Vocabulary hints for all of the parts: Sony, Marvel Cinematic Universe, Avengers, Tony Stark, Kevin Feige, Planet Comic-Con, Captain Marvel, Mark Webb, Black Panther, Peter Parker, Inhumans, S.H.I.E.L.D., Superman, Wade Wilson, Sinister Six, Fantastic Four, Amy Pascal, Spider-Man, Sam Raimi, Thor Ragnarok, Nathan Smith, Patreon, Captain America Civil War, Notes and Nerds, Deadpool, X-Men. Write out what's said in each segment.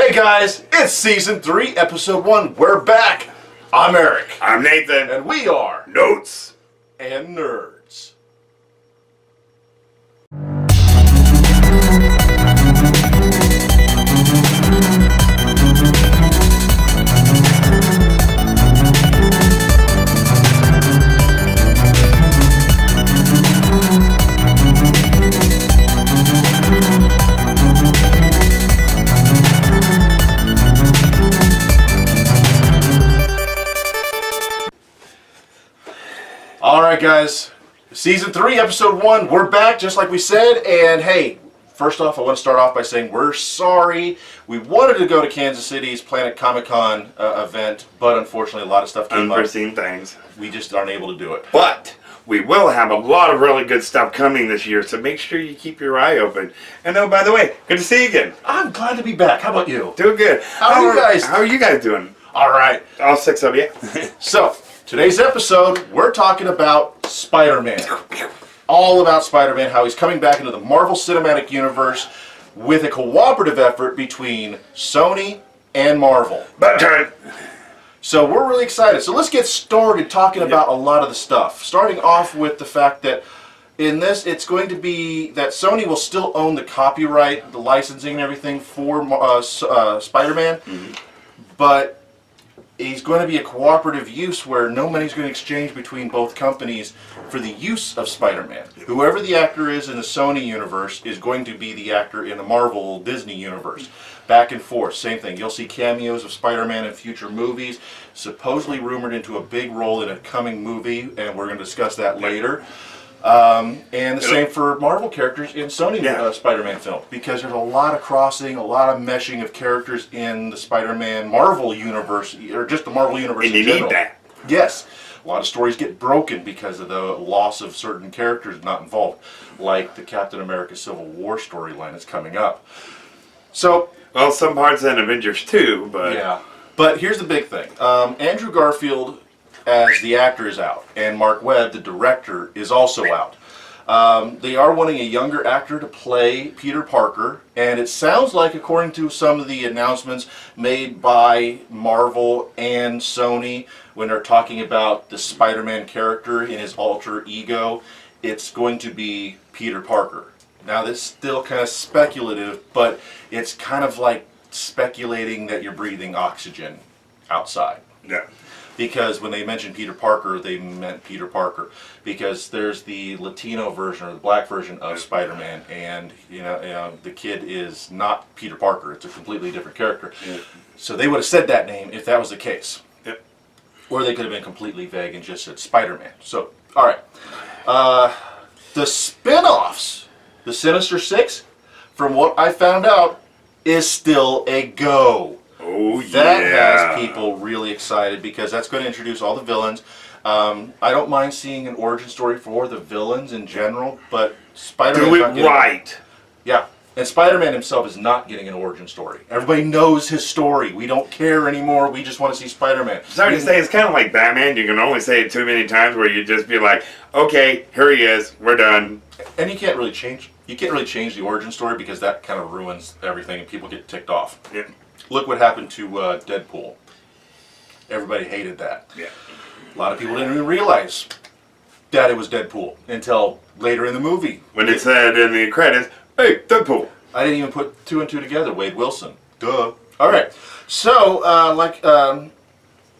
Hey guys, it's Season 3, Episode 1. We're back. I'm Eric. I'm Nathan. And we are Notes and Nerds. Alright guys, Season 3, Episode 1, we're back just like we said, and hey, first off I want to start off by saying we're sorry. We wanted to go to Kansas City's Planet Comic-Con event, but unfortunately a lot of stuff came up. Unforeseen things. We just aren't able to do it. But we will have a lot of really good stuff coming this year, so make sure you keep your eye open. And oh, by the way, good to see you again. I'm glad to be back. How about you? Doing good. How are you guys doing? Alright. All six of you. So, today's episode, we're talking about Spider-Man. All about Spider-Man, how he's coming back into the Marvel Cinematic Universe with a cooperative effort between Sony and Marvel. So we're really excited. So let's get started talking about a lot of the stuff. Starting off with the fact that in this, it's going to be that Sony will still own the copyright, the licensing and everything for Spider-Man, but it's going to be a cooperative use where no money's going to exchange between both companies for the use of Spider-Man. Whoever the actor is in the Sony universe is going to be the actor in the Marvel Disney universe. Back and forth, same thing. You'll see cameos of Spider-Man in future movies, supposedly rumored into a big role in a coming movie, and we're going to discuss that later. And the same for Marvel characters in Sony Spider-Man film, because there's a lot of crossing, a lot of meshing of characters in the Spider-Man Marvel universe, or just the Marvel universe in general. And you need that. Yes. A lot of stories get broken because of the loss of certain characters not involved, like the Captain America Civil War storyline that's coming up. So, well, some parts in Avengers too, but... Yeah. But here's the big thing. Andrew Garfield as the actor is out, and Mark Webb, the director, is also out. They are wanting a younger actor to play Peter Parker, and it sounds like, according to some of the announcements made by Marvel and Sony, when they're talking about the Spider-Man character in his alter ego, it's going to be Peter Parker. Now, this is still kind of speculative, but it's kind of like speculating that you're breathing oxygen outside. Yeah. Because when they mentioned Peter Parker, they meant Peter Parker. Because there's the Latino version or the black version of Spider-Man, and you know, the kid is not Peter Parker. It's a completely different character. Yeah. So they would have said that name if that was the case. Yep. Or they could have been completely vague and just said Spider-Man. So, all right. The spin-offs, the Sinister Six, from what I found out, is still a go. Oh, that has people really excited because that's going to introduce all the villains. I don't mind seeing an origin story for the villains in general, but Spider-Man... Do it right! Yeah, and Spider-Man himself is not getting an origin story. Everybody knows his story. We don't care anymore. We just want to see Spider-Man. Sorry to say, it's kind of like Batman. You can only say it too many times where you just be like, okay, here he is, we're done. And you can't really change the origin story because that kind of ruins everything and people get ticked off. Yeah. Look what happened to Deadpool. Everybody hated that. Yeah. A lot of people didn't even realize that it was Deadpool until later in the movie. When it said in the credits, hey, Deadpool. I didn't even put two and two together. Wade Wilson. Duh. All right. So,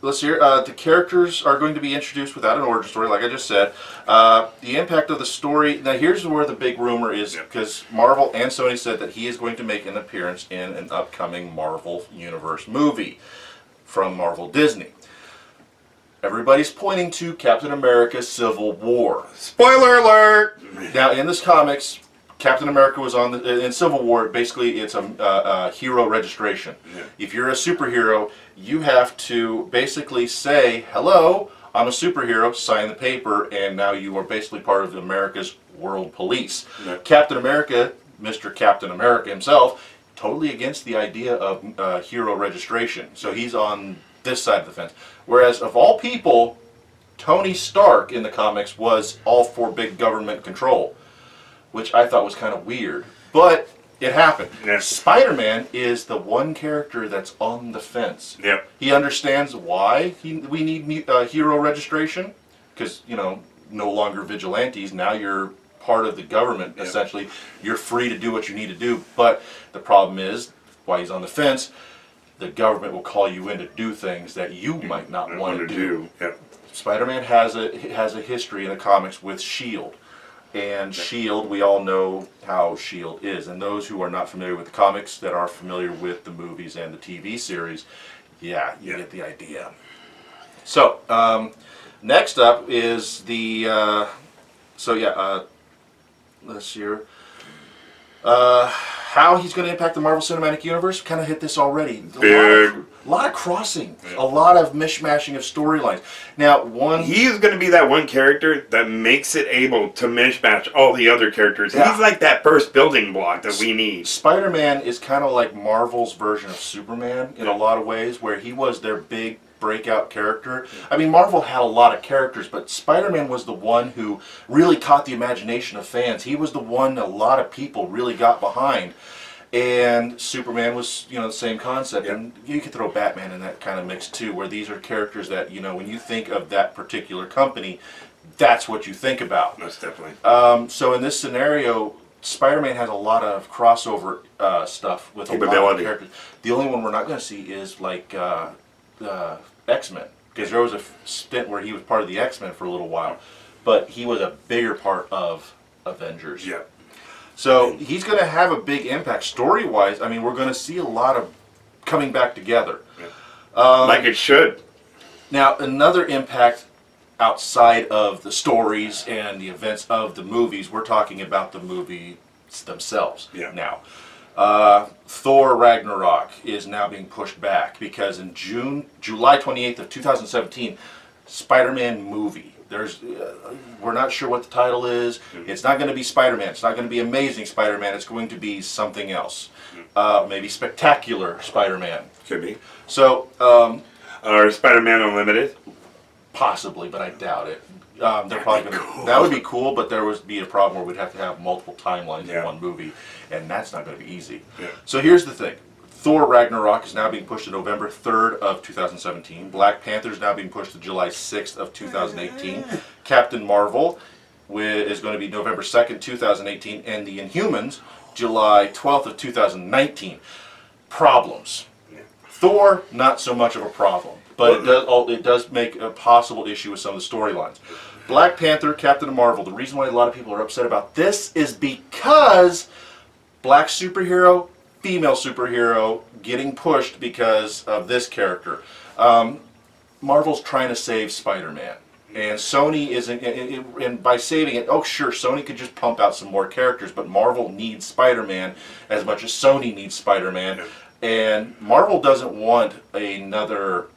let's hear. The characters are going to be introduced without an origin story, like I just said. The impact of the story... Now, here's where the big rumor is, because Marvel and Sony said that he is going to make an appearance in an upcoming Marvel Universe movie from Marvel Disney. Everybody's pointing to Captain America Civil War. Spoiler alert! Now, in this comics, Captain America was on... in Civil War, basically, it's a hero registration. Yeah. If you're a superhero... You have to basically say, hello, I'm a superhero, sign the paper, and now you are basically part of America's world police. Yep. Captain America, Mr. Captain America himself, totally against the idea of hero registration. So he's on this side of the fence. Whereas, of all people, Tony Stark in the comics was all for big government control, which I thought was kind of weird. But It happened. Yep. Spider-Man is the one character that's on the fence. Yep. He understands why we need hero registration, because, you know, no longer vigilantes. Now you're part of the government, yep. essentially. You're free to do what you need to do. But the problem is, why he's on the fence, the government will call you in to do things that you might not want to do. Yep. Spider-Man has a history in the comics with S.H.I.E.L.D. And S.H.I.E.L.D., we all know how S.H.I.E.L.D. is. And those who are not familiar with the comics that are familiar with the movies and the TV series, yeah, you get the idea. So, next up is the, let's see here, how he's going to impact the Marvel Cinematic Universe. We kind of hit this already. A lot of crossing, a lot of mishmashing of storylines. Now, he's going to be that one character that makes it able to mishmash all the other characters. Yeah. He's like that first building block that we need. Spider-Man is kind of like Marvel's version of Superman in a lot of ways, where he was their big breakout character. I mean, Marvel had a lot of characters, but Spider-Man was the one who really caught the imagination of fans. He was the one a lot of people really got behind. And Superman was, you know, the same concept. Yep. And you could throw Batman in that kind of mix too, where these are characters that, you know, when you think of that particular company, that's what you think about. Most definitely. So in this scenario, Spider-Man has a lot of crossover stuff with a lot of characters. The only one we're not going to see is like X-Men, because there was a stint where he was part of the X-Men for a little while, but he was a bigger part of Avengers. Yeah. So he's going to have a big impact story-wise. I mean, we're going to see a lot of coming back together. Yeah. Like it should. Now, another impact outside of the stories and the events of the movies, we're talking about the movies themselves now. Thor Ragnarok is now being pushed back, because in July 28th of 2017, Spider-Man movie. We're not sure what the title is. It's not going to be Spider-Man. It's not going to be Amazing Spider-Man. It's going to be something else. Maybe Spectacular Spider-Man. Could be. So, or Spider-Man Unlimited? Possibly, but I doubt it. They're probably gonna, that would be cool, but there would be a problem where we'd have to have multiple timelines in one movie, and that's not going to be easy. Yeah. So here's the thing. Thor Ragnarok is now being pushed to November 3rd of 2017. Black Panther is now being pushed to July 6th of 2018. Captain Marvel is going to be November 2nd, 2018. And the Inhumans, July 12th of 2019. Problems. Yeah. Thor, not so much of a problem. But it does make a possible issue with some of the storylines. Black Panther, Captain Marvel. The reason why a lot of people are upset about this is because black superhero, female superhero getting pushed because of this character. Marvel's trying to save Spider-Man, and Sony isn't. And by saving it, oh sure, Sony could just pump out some more characters, but Marvel needs Spider-Man as much as Sony needs Spider-Man, and Marvel doesn't want another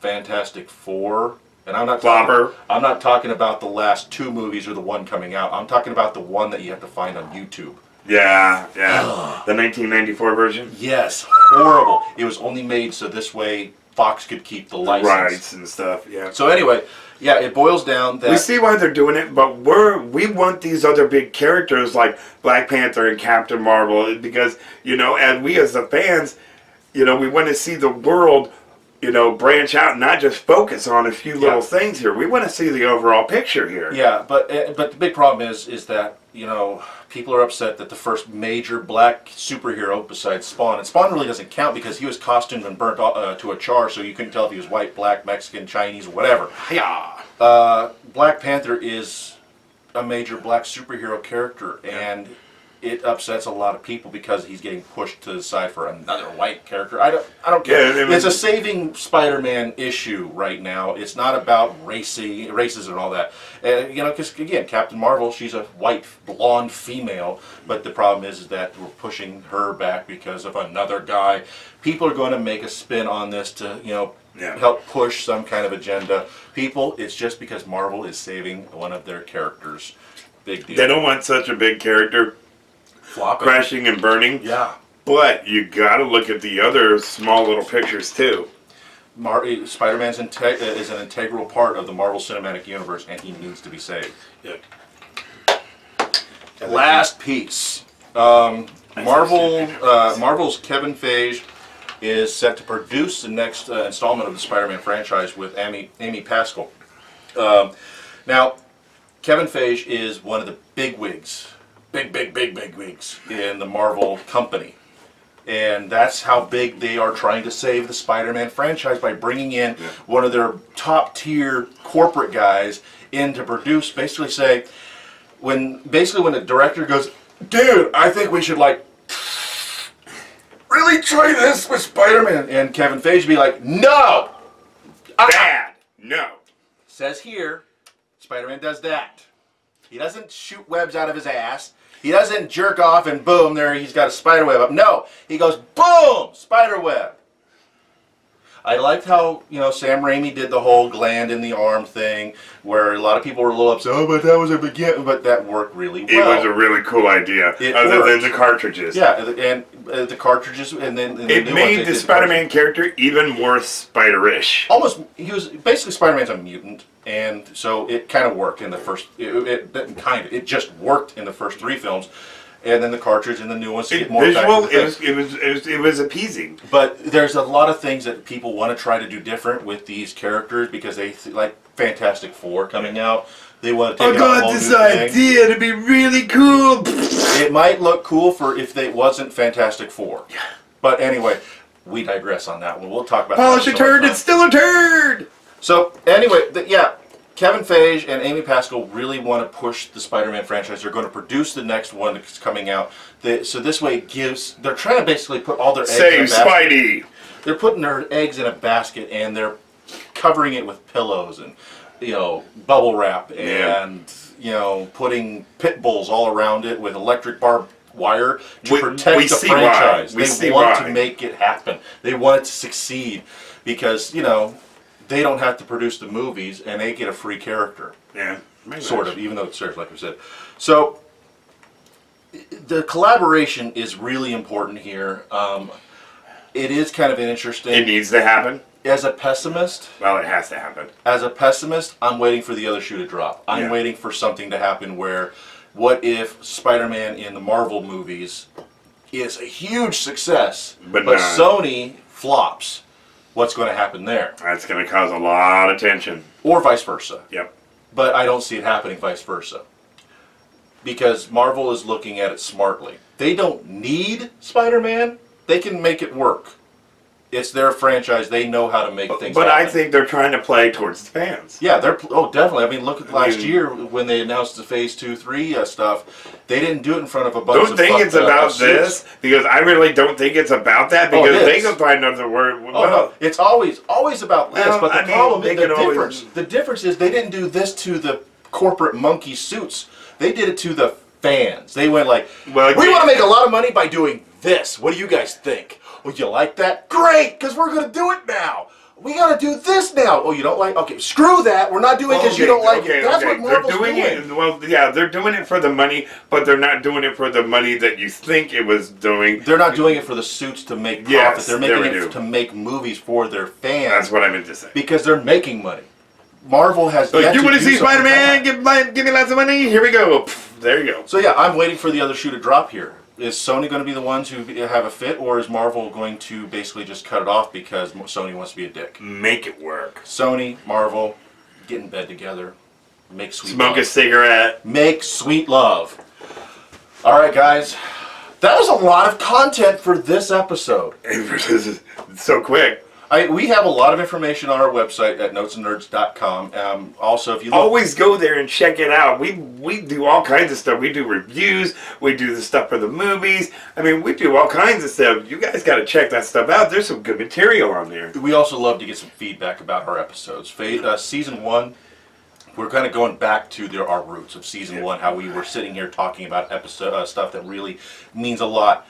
Fantastic Four. And I'm not talking about the last two movies or the one coming out. I'm talking about the one that you have to find on YouTube. Yeah, yeah. The 1994 version? Yes. Horrible. It was only made so this way Fox could keep the license. Rights and stuff, yeah. So anyway, yeah, it boils down that... We see why they're doing it, but we want these other big characters like Black Panther and Captain Marvel, because, you know, and we as the fans, you know, we want to see the world, you know, branch out and not just focus on a few little things here. We want to see the overall picture here. Yeah, but the big problem is that, you know, people are upset that the first major black superhero besides Spawn, and Spawn really doesn't count because he was costumed and burnt to a char, so you couldn't tell if he was white, black, Mexican, Chinese, whatever. Yeah. Black Panther is a major black superhero character, and it upsets a lot of people because he's getting pushed to the side for another white character. I don't care. Yeah, it's a saving Spider-Man issue right now. It's not about racism and all that. You know, because again, Captain Marvel, she's a white, blonde female, but the problem is that we're pushing her back because of another guy. People are going to make a spin on this to, you know, help push some kind of agenda. People, it's just because Marvel is saving one of their characters. Big deal. They don't want such a big character flopping, crashing and burning. Yeah. But you got to look at the other small little pictures too. Spider-Man is an integral part of the Marvel Cinematic Universe, and he needs to be saved. Yep. Last piece. Marvel's Kevin Feige is set to produce the next installment of the Spider-Man franchise with Amy Pascal. Now, Kevin Feige is one of the bigwigs, big wigs in the Marvel company. And that's how big they are trying to save the Spider-Man franchise by bringing in one of their top-tier corporate guys in to produce, basically say, when the director goes, dude, I think we should, like, really try this with Spider-Man. And Kevin Feige be like, no! Bad! No. Says here, Spider-Man does that. He doesn't shoot webs out of his ass. He doesn't jerk off and boom, there he's got a spider web up. No, he goes boom, spider web. I liked how, you know, Sam Raimi did the whole gland in the arm thing, where a lot of people were a little upset. Oh, but that was a beginning, but that worked really well. It was a really cool idea, other than the cartridges. Yeah, and the cartridges, and then and it the made the Spider-Man character even more Spider-ish. Almost, he was basically Spider-Man's a mutant. And so it kind of worked in the first. It just worked in the first three films, and then the cartridge and the new ones to get more visual. It was appeasing. But there's a lot of things that people want to try to do different with these characters because they like Fantastic Four coming out. They want to take out a whole new thing. I got this idea to be really cool. It might look cool for if it wasn't Fantastic Four. Yeah. But anyway, we digress on that one. We'll talk about. Polish a turd. It's still a turd. So, anyway, yeah, Kevin Feige and Amy Pascal really want to push the Spider-Man franchise. They're going to produce the next one that's coming out. So this way it gives... They're trying to basically put all their eggs in a basket. Save Spidey! They're putting their eggs in a basket, and they're covering it with pillows and, you know, bubble wrap and, you know, putting pit bulls all around it with electric barbed wire to protect the franchise. They want to make it happen. They want it to succeed because, you know... They don't have to produce the movies, and they get a free character. Yeah, sort of, even though it serves, like we said. So, the collaboration is really important here. It is kind of interesting. It needs to happen. As a pessimist... Well, it has to happen. As a pessimist, I'm waiting for the other shoe to drop. I'm waiting for something to happen where, what if Spider-Man in the Marvel movies is a huge success, but Sony flops? What's going to happen there? That's going to cause a lot of tension. Or vice versa. Yep. But I don't see it happening vice versa. Because Marvel is looking at it smartly. They don't need Spider-Man. They can make it work. It's their franchise. They know how to make things happen. But I think they're trying to play towards the fans. Yeah, they're... Oh, definitely. I mean, look at last year when they announced the Phase 2, 3 stuff. They didn't do it in front of a bunch of... Because I really don't think it's about that. Because they can find another word. Well, oh, no. It's always about this. But the the difference is they didn't do this to the corporate monkey suits. They did it to the fans. They went like, we want to make a lot of money by doing this. What do you guys think? Would you like that? Great, because we're going to do it now. We got to do this now. Oh, you don't like? Okay, screw that. We're not doing it because you don't like it. That's what Marvel's doing. Well, yeah, they're doing it for the money, but they're not doing it for the money that you think it was doing. They're not doing it for the suits to make profit. Yes, they're making it to make movies for their fans. That's what I meant to say. Because they're making money. Marvel has yet to do something. You want to see Spider-Man? Give me lots of money? Here we go. There you go. So, yeah, I'm waiting for the other shoe to drop here. Is Sony going to be the ones who have a fit, or is Marvel going to basically just cut it off because Sony wants to be a dick? Make it work. Sony, Marvel, get in bed together. Make sweet love. Smoke a cigarette. Make sweet love. All right, guys. That was a lot of content for this episode. It's so quick. We have a lot of information on our website at notesandnerds.com. Also, if you always go there and check it out. We do all kinds of stuff. We do reviews. We do the stuff for the movies. I mean, we do all kinds of stuff. You guys got to check that stuff out. There's some good material on there. We also love to get some feedback about our episodes. Season 1, we're kind of going back to our roots of Season 1, how we were sitting here talking about stuff that really means a lot.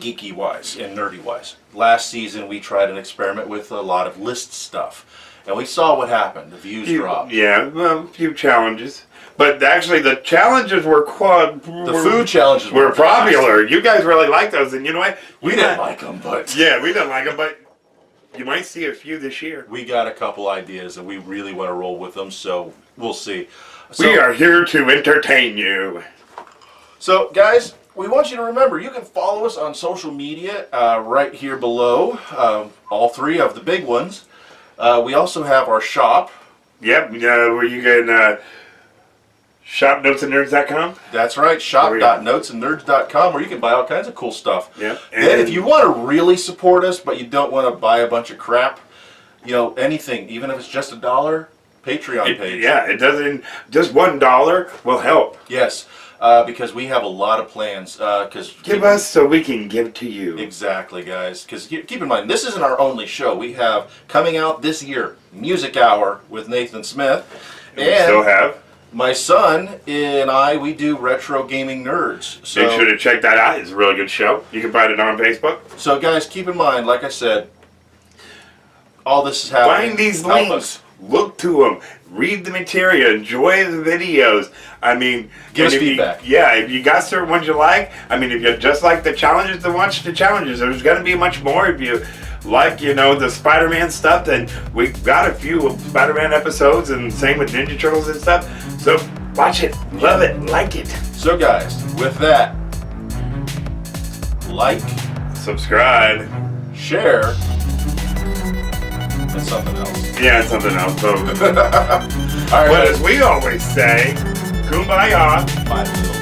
Geeky wise and nerdy wise. Last season we tried an experiment with a lot of list stuff, and we saw what happened. The views dropped. Yeah, well, a few challenges, but actually the challenges were food challenges were popular. You guys really liked those, and you know what? We didn't like them, but yeah, we didn't like them, but you might see a few this year. We got a couple ideas, and we really want to roll with them, so we'll see. So, we are here to entertain you. So, guys. we want you to remember, you can follow us on social media right here below, all three of the big ones. We also have our shop. Yep, where you can shop notesandnerds.com. That's right, shop.notesandnerds.com, where you can buy all kinds of cool stuff. Yep. Then if you want to really support us, but you don't want to buy a bunch of crap, you know, anything, even if it's just $1, Patreon page. Yeah, it doesn't, just $1 will help. Yes. Because we have a lot of plans. Give us so we can give to you. Exactly, guys. Because keep in mind, this isn't our only show. We have, coming out this year, Music Hour with Nathan Smith. And we still have. My son and I, we do Retro Gaming Nerds. So make sure to check that out. It's a really good show. You can find it on Facebook. So, guys, keep in mind, like I said, all this is happening. Find these links. Look to them, read the material, enjoy the videos. I mean, give us feedback. Yeah, if you got certain ones you like, I mean, if you just like the challenges, then watch the challenges. There's going to be much more. If you like, you know, the Spider-Man stuff, then we've got a few Spider-Man episodes, and same with Ninja Turtles and stuff. So watch it, love it, like it. So guys, with that, like, subscribe, share, and something else. Yeah, something else. So. All right, but as we always say, kumbaya. Bye.